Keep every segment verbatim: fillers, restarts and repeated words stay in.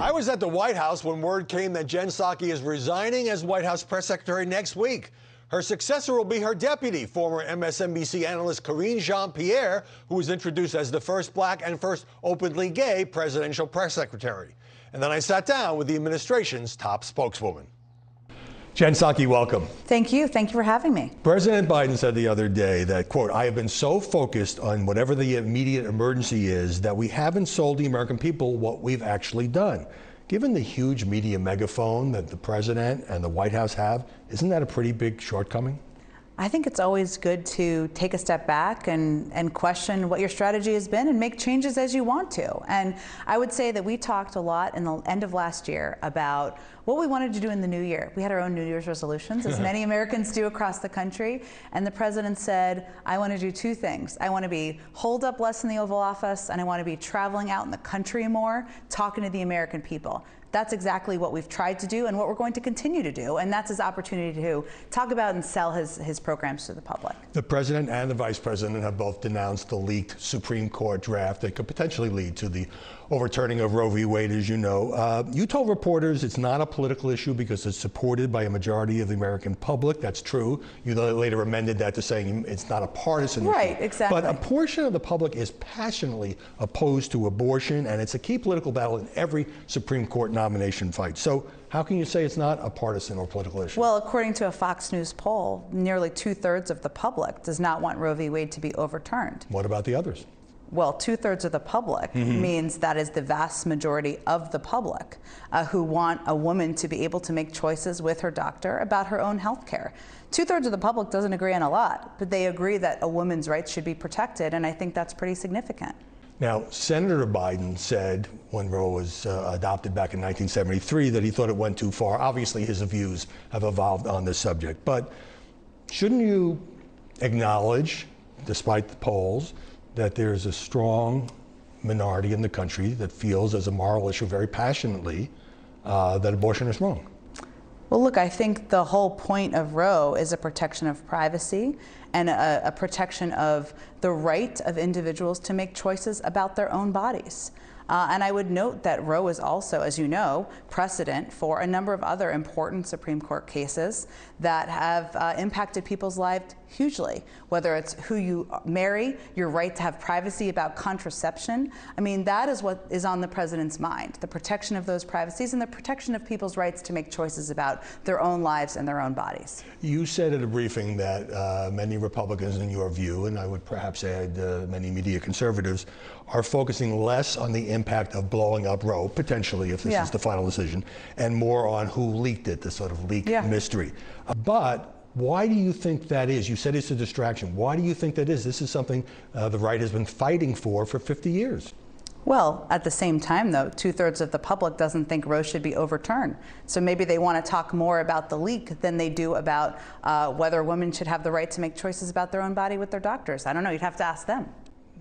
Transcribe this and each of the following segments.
I was at the White House when word came that Jen Psaki is resigning as White House press secretary next week. Her successor will be her deputy, former M S N B C analyst Karine Jean-Pierre, who was introduced as the first black and first openly gay presidential press secretary. And then I sat down with the administration's top spokeswoman. Jen Psaki, welcome. Thank you. Thank you for having me. President Biden said the other day that, quote, I have been so focused on whatever the immediate emergency is that we haven't sold the American people what we've actually done. Given the huge media megaphone that the president and the White House have, isn't that a pretty big shortcoming? I think it's always good to take a step back and, and question what your strategy has been and make changes as you want to. And I would say that we talked a lot in the end of last year about what we wanted to do in the new year. We had our own New Year's resolutions, as many Americans do across the country. And the president said, I want to do two things. I want to be holed up less in the Oval Office, and I want to be traveling out in the country more, talking to the American people. That's exactly what we've tried to do and what we're going to continue to do. And that's his opportunity to talk about and sell his, his programs to the public. The president and the vice president have both denounced the leaked Supreme Court draft that could potentially lead to the overturning of Roe v. Wade, as you know. Uh, you told reporters it's not a political issue because it's supported by a majority of the American public. That's true. You later amended that to saying it's not a partisan right, issue. Right, exactly. But a portion of the public is passionately opposed to abortion, and it's a key political battle in every Supreme Court nomination fight. So how can you say it's not a partisan or political issue? Well, according to a Fox News poll, nearly two-thirds of the public does not want Roe v. Wade to be overturned. What about the others? Well, two-thirds of the public mm-hmm. means that is the vast majority of the public uh, who want a woman to be able to make choices with her doctor about her own health care. Two-thirds of the public doesn't agree on a lot, but they agree that a woman's rights should be protected, and I think that's pretty significant. Now, Senator Biden said when Roe was uh, adopted back in nineteen seventy-three that he thought it went too far. Obviously, his views have evolved on this subject. But shouldn't you acknowledge, despite the polls, that there's a strong minority in the country that feels, as a moral issue very passionately, uh, that abortion is wrong? Well, look, I think the whole point of Roe is a protection of privacy and a, a protection of the right of individuals to make choices about their own bodies. Uh, and I would note that Roe is also, as you know, precedent for a number of other important Supreme Court cases that have uh, impacted people's lives hugely, whether it's who you marry, your right to have privacy about contraception. I mean, that is what is on the president's mind, the protection of those privacies and the protection of people's rights to make choices about their own lives and their own bodies. You said at a briefing that uh, many Republicans, in your view, and I would perhaps add uh, many media conservatives, are focusing less on the impact impact of blowing up Roe, potentially, if this yeah. is the final decision, and more on who leaked it, the sort of leak yeah. mystery. Uh, but why do you think that is? You said it's a distraction. Why do you think that is? This is something uh, the right has been fighting for for fifty years. Well, at the same time, though, two-thirds of the public doesn't think Roe should be overturned. So maybe they want to talk more about the leak than they do about uh, whether women should have the right to make choices about their own body with their doctors. I don't know. You'd have to ask them.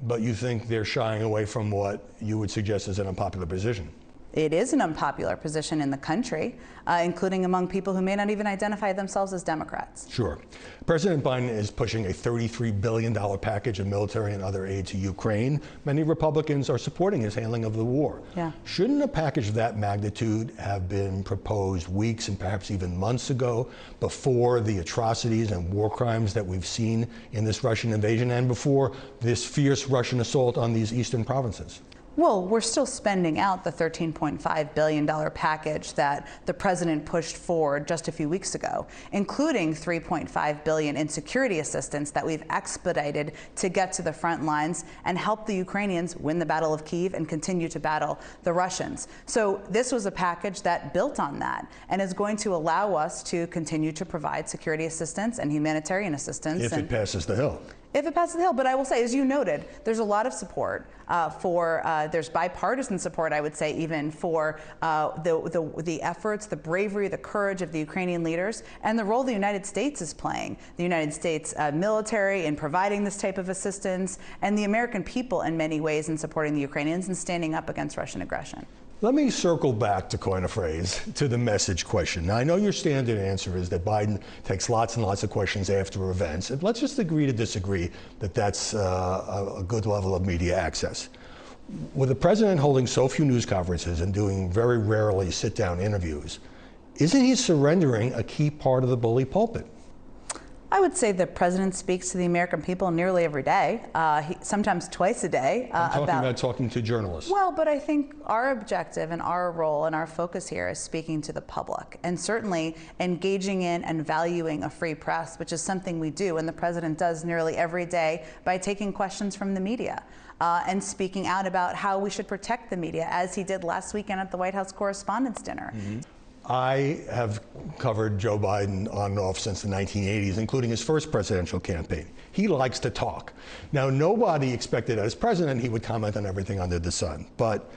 But you think they're shying away from what you would suggest is an unpopular position? It is an unpopular position in the country, uh, including among people who may not even identify themselves as Democrats. Sure. President Biden is pushing a thirty-three billion dollars package of military and other aid to Ukraine. Many Republicans are supporting his handling of the war. Yeah. Shouldn't a package of that magnitude have been proposed weeks and perhaps even months ago, before the atrocities and war crimes that we've seen in this Russian invasion and before this fierce Russian assault on these eastern provinces? Well, we're still spending out the thirteen point five billion dollars package that the president pushed forward just a few weeks ago, including three point five billion dollars in security assistance that we've expedited to get to the front lines and help the Ukrainians win the Battle of Kyiv and continue to battle the Russians. So this was a package that built on that and is going to allow us to continue to provide security assistance and humanitarian assistance. If it passes the Hill. If it passes the Hill. But I will say, as you noted, there's a lot of support uh, for, uh, there's bipartisan support, I would say, even for uh, the, the, the efforts, the bravery, the courage of the Ukrainian leaders, and the role the United States is playing, the United States uh, military in providing this type of assistance, and the American people in many ways in supporting the Ukrainians and standing up against Russian aggression. Let me circle back, to coin a phrase, to the message question. Now, I know your standard answer is that Biden takes lots and lots of questions after events. Let's just agree to disagree that that's uh, a good level of media access. with the president holding so few news conferences and doing very rarely sit-down interviews, isn't he surrendering a key part of the bully pulpit? I would say the president speaks to the American people nearly every day, uh, he, sometimes twice a day. Uh, I'm talking about, about talking to journalists. Well, but I think our objective and our role and our focus here is speaking to the public, and certainly engaging in and valuing a free press, which is something we do, and the president does nearly every day by taking questions from the media. Uh, and speaking out about how we should protect the media, as he did last weekend at the White House Correspondents' Dinner. Mm-hmm. I have covered Joe Biden on and off since the nineteen eighties, including his first presidential campaign. He likes to talk. Now, nobody expected as president he would comment on everything under the sun, but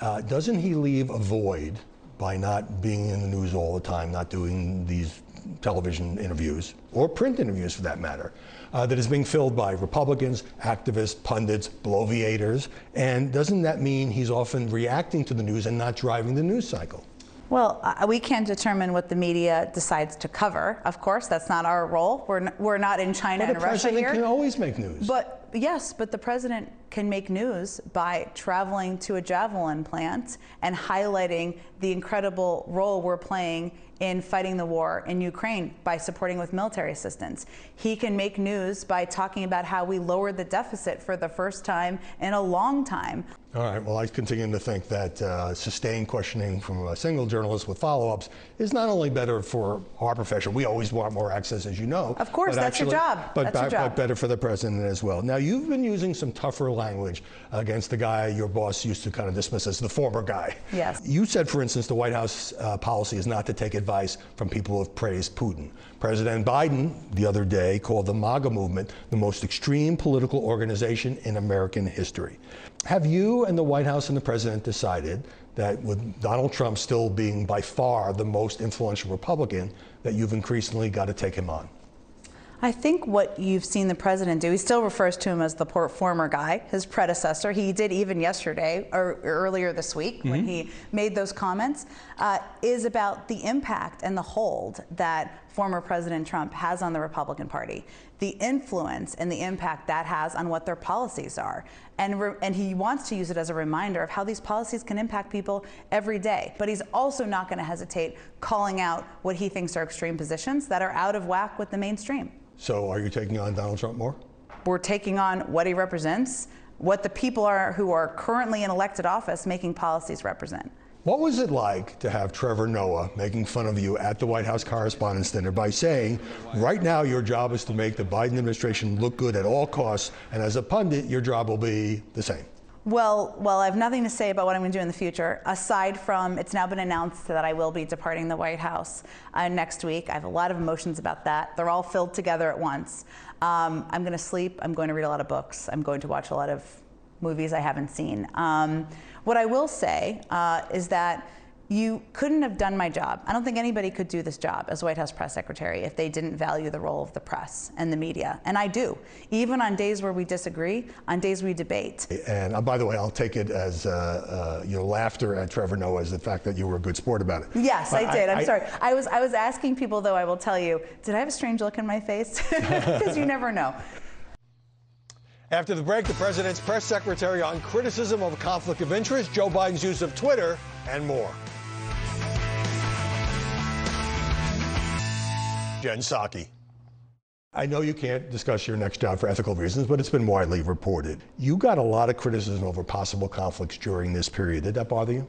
uh, doesn't he leave a void by not being in the news all the time, not doing these television interviews, or print interviews for that matter, uh, that is being filled by Republicans, activists, pundits, bloviators? And doesn't that mean he's often reacting to the news and not driving the news cycle? Well, uh, we can't determine what the media decides to cover. Of course, that's not our role. We're, n we're not in China and Russia here. But the president can always make news. But yes, but the president can make news by traveling to a Javelin plant and highlighting the incredible role we're playing in fighting the war in Ukraine by supporting with military assistance. He can make news by talking about how we lowered the deficit for the first time in a long time. All right, well, I continue to think that uh, sustained questioning from a single journalist with follow-ups is not only better for our profession — we always want more access, as you know. Of course, that's actually your job. But, that's your job. But better for the president as well. Now, you've been using some tougher language against the guy your boss used to kind of dismiss as the former guy. Yes. You said, for instance, the White House uh, policy is not to take advice from people who have praised Putin. President Biden, the other day, called the MAGA movement the most extreme political organization in American history. Have you and the White House and the president decided that, with Donald Trump still being by far the most influential Republican, that you've increasingly got to take him on? I think what you've seen the president do — he still refers to him as the former guy, his predecessor. He did even yesterday or earlier this week mm-hmm. when he made those comments, uh, is about the impact and the hold that former President Trump has on the Republican Party, the influence and the impact that has on what their policies are. And, re and he wants to use it as a reminder of how these policies can impact people every day. But he's also not going to hesitate calling out what he thinks are extreme positions that are out of whack with the mainstream. So are you taking on Donald Trump more? We're taking on what he represents, what the people are who are currently in elected office making policies represent. What was it like to have Trevor Noah making fun of you at the White House Correspondents' Dinner by saying, right now your job is to make the Biden administration look good at all costs, and as a pundit, your job will be the same? Well, well, I have nothing to say about what I'm going to do in the future, aside from it's now been announced that I will be departing the White House uh, next week. I have a lot of emotions about that. They're all filled together at once. Um, I'm going to sleep. I'm going to read a lot of books. I'm going to watch a lot of movies I haven't seen. Um, what I will say uh, is that you couldn't have done my job. I don't think anybody could do this job as White House press secretary if they didn't value the role of the press and the media. And I do, even on days where we disagree, on days we debate. And uh, by the way, I'll take it as uh, uh, your laughter at Trevor Noah as the fact that you were a good sport about it. Yes, but I did. I, I'm I, sorry. I was, I was asking people, though, I will tell you, did I have a strange look in my face? Because you never know. After the break, the president's press secretary on criticism of a conflict of interest, Joe Biden's use of Twitter, and more. Jen Psaki. I know you can't discuss your next job for ethical reasons, but it's been widely reported. You got a lot of criticism over possible conflicts during this period. Did that bother you?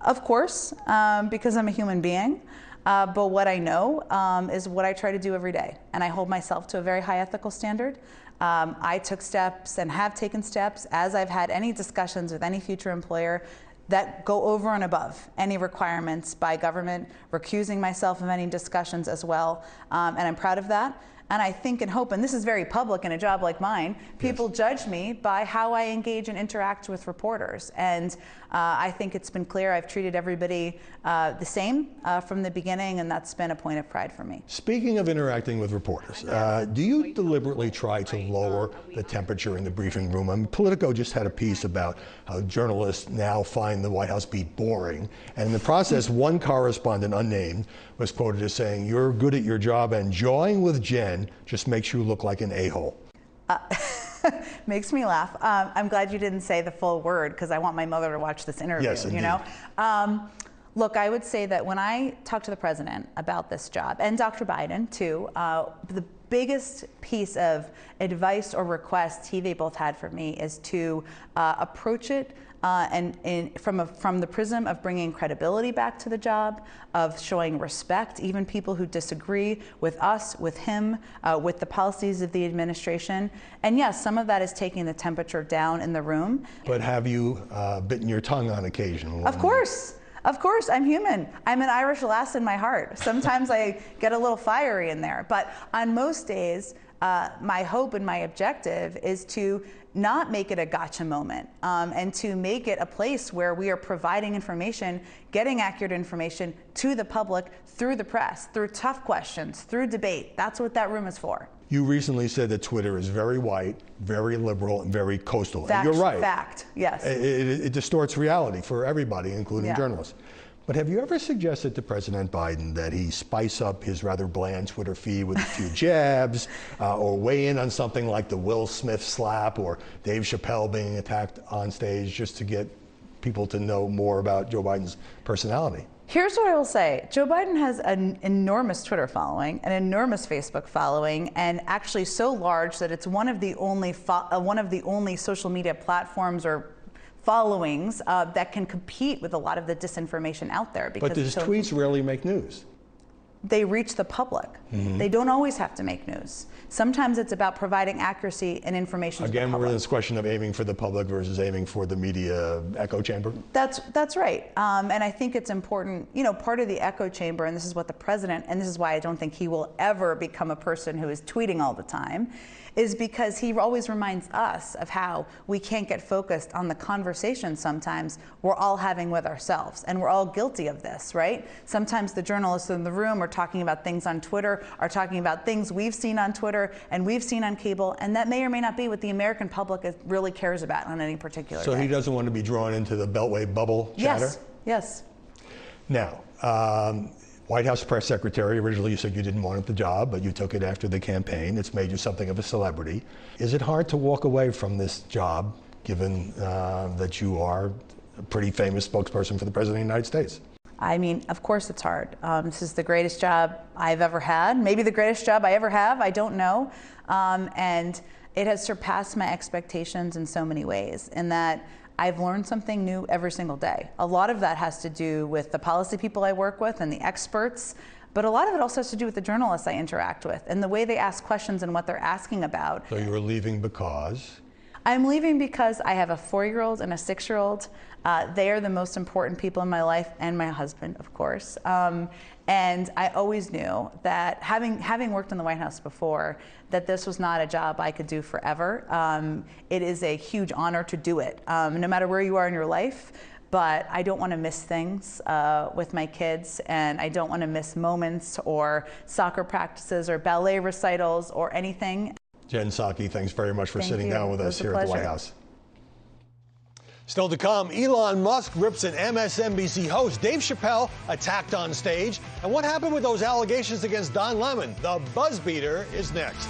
Of course, um, because I'm a human being. Uh, but what I know um, is what I try to do every day, and I hold myself to a very high ethical standard. Um, I took steps and have taken steps, as I've had any discussions with any future employer, that go over and above any requirements by government, recusing myself of any discussions as well, um, and I'm proud of that. And I think and hope, and this is very public in a job like mine, people yes. judge me by how I engage and interact with reporters. And uh, I think it's been clear I've treated everybody uh, the same uh, from the beginning, and that's been a point of pride for me. Speaking of interacting with reporters, uh, do you deliberately try to lower the temperature in the briefing room? I mean, Politico just had a piece about how journalists now find the White House beat boring. And in the process, one correspondent, unnamed, was quoted as saying, "You're good at your job, and jawing with Jen just makes you look like an a-hole." Uh, Makes me laugh. Um, I'm glad you didn't say the full word, because I want my mother to watch this interview. Yes, you know. Um, Look, I would say that when I talk to the president about this job, and Doctor Biden too, uh, the biggest piece of advice or request he they both had for me is to uh, approach it uh, and, and from a, from the prism of bringing credibility back to the job, of showing respect, even people who disagree with us, with him, uh, with the policies of the administration. And yes, some of that is taking the temperature down in the room. But have you uh, bitten your tongue on occasion? Of course. Of course, I'm human. I'm an Irish lass in my heart. Sometimes I get a little fiery in there. But on most days, uh, my hope and my objective is to not make it a gotcha moment, um, and to make it a place where we are providing information, getting accurate information to the public through the press, through tough questions, through debate. That's what that room is for. You recently said that Twitter is very white, very liberal, and very coastal. Fact, and you're right. Fact, yes. It, it, it distorts reality for everybody, including yeah. journalists. But have you ever suggested to President Biden that he spice up his rather bland Twitter feed with a few jabs, uh, or weigh in on something like the Will Smith slap or Dave Chappelle being attacked on stage, just to get people to know more about Joe Biden's personality? Here's what I will say. Joe Biden has an enormous Twitter following, an enormous Facebook following, and actually so large that it's one of the only fo uh, one of the only social media platforms or followings uh, that can compete with a lot of the disinformation out there. Because but his so tweets rarely make news. They reach the public. Mm-hmm. They don't always have to make news. Sometimes it's about providing accuracy and information. Again, we're in this question of aiming for the public versus aiming for the media echo chamber. That's that's right. Um, and I think it's important, you know, part of the echo chamber, and this is what the president, and this is why I don't think he will ever become a person who is tweeting all the time, is because he always reminds us of how we can't get focused on the conversation sometimes we're all having with ourselves. And we're all guilty of this, right? Sometimes the journalists in the room are talking about things on Twitter, are talking about things we've seen on Twitter and we've seen on cable, and that may or may not be what the American public really cares about on any particular So day. He doesn't want to be drawn into the Beltway bubble chatter? Yes, yes. Now, um, White House press secretary, originally you said you didn't want the job, but you took it after the campaign. It's made you something of a celebrity. Is it hard to walk away from this job, given uh, that you are a pretty famous spokesperson for the President of the United States? I mean, of course it's hard. Um, this is the greatest job I've ever had, maybe the greatest job I ever have, I don't know. Um, and it has surpassed my expectations in so many ways, in that I've learned something new every single day. A lot of that has to do with the policy people I work with and the experts, but a lot of it also has to do with the journalists I interact with and the way they ask questions and what they're asking about. So you were leaving because? I'm leaving because I have a four-year-old and a six-year-old. Uh, they are the most important people in my life, and my husband, of course. Um, and I always knew that, having having worked in the White House before, that this was not a job I could do forever. Um, it is a huge honor to do it, um, no matter where you are in your life. But I don't want to miss things uh, with my kids, and I don't want to miss moments or soccer practices or ballet recitals or anything. Jen Psaki, thanks very much for Thank sitting you. down with us here at the White House. Still to come, Elon Musk rips an M S N B C host. Dave Chappelle attacked on stage. And what happened with those allegations against Don Lemon? The Buzzbeater is next.